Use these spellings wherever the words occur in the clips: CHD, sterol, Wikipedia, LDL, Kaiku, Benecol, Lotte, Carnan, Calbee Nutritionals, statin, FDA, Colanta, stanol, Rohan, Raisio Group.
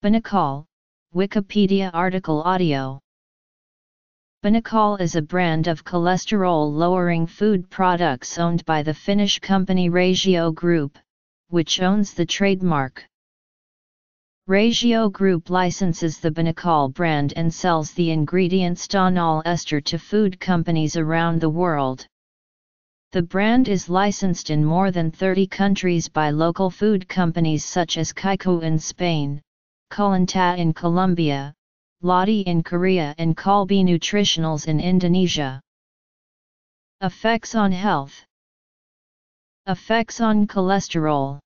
Benecol, Wikipedia article audio. Benecol is a brand of cholesterol-lowering food products owned by the Finnish company Raisio Group, which owns the trademark. Raisio Group licenses the Benecol brand and sells the ingredient stanol ester to food companies around the world. The brand is licensed in more than 30 countries by local food companies such as Kaiku in Spain, Colanta in Colombia, Lotte in Korea and Calbee Nutritionals in Indonesia. Effects on health. Effects on cholesterol.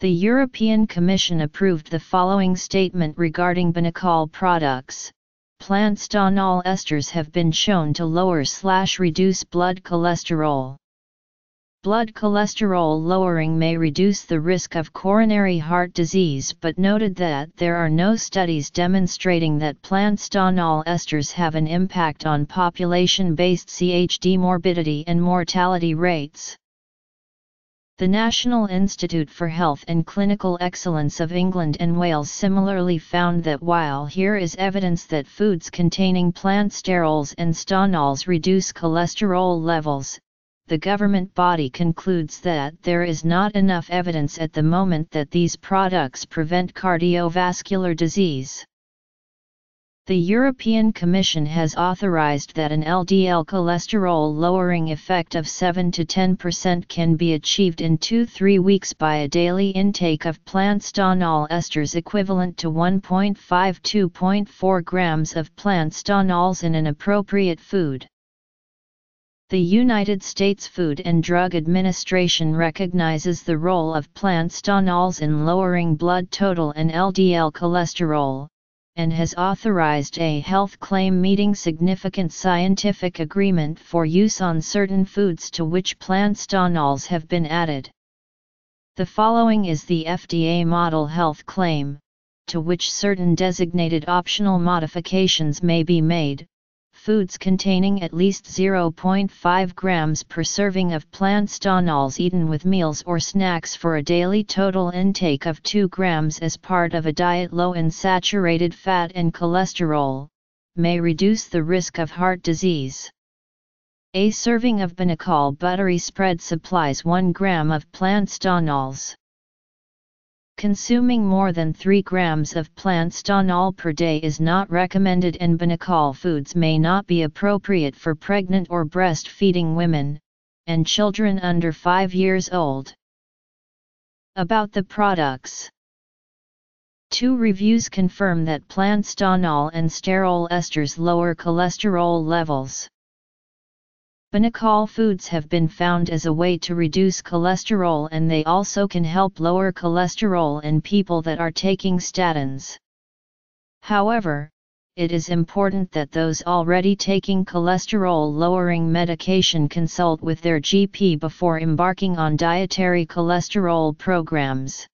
The European Commission approved the following statement regarding Benecol products. Plant stanol esters have been shown to lower/reduce blood cholesterol. Blood cholesterol lowering may reduce the risk of coronary heart disease, but noted that there are no studies demonstrating that plant stanol esters have an impact on population-based CHD morbidity and mortality rates. The National Institute for Health and Clinical Excellence of England and Wales similarly found that while here is evidence that foods containing plant sterols and stanols reduce cholesterol levels, the government body concludes that there is not enough evidence at the moment that these products prevent cardiovascular disease. The European Commission has authorized that an LDL cholesterol-lowering effect of 7 to 10% can be achieved in 2-3 weeks by a daily intake of plant stanol esters equivalent to 1.5–2.4 grams of plant stanols in an appropriate food. The United States Food and Drug Administration recognizes the role of plant stanols in lowering blood total and LDL cholesterol, and has authorized a health claim meeting significant scientific agreement for use on certain foods to which plant stanols have been added. The following is the FDA model health claim, to which certain designated optional modifications may be made. Foods containing at least 0.5 grams per serving of plant stanols eaten with meals or snacks for a daily total intake of 2 grams as part of a diet low in saturated fat and cholesterol, may reduce the risk of heart disease. A serving of Benecol buttery spread supplies 1 gram of plant stanols. Consuming more than 3 grams of plant stanol per day is not recommended, and Benecol foods may not be appropriate for pregnant or breastfeeding women, and children under 5 years old. About the products. 2 reviews confirm that plant stanol and sterol esters lower cholesterol levels. Benecol foods have been found as a way to reduce cholesterol, and they also can help lower cholesterol in people that are taking statins. However, it is important that those already taking cholesterol-lowering medication consult with their GP before embarking on dietary cholesterol programs.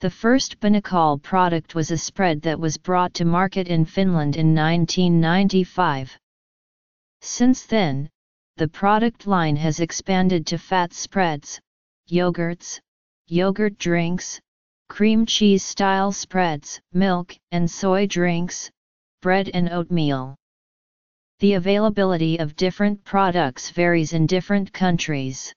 The first Benecol product was a spread that was brought to market in Finland in 1995. Since then, the product line has expanded to fat spreads, yogurts, yogurt drinks, cream cheese-style spreads, milk and soy drinks, bread and oatmeal. The availability of different products varies in different countries.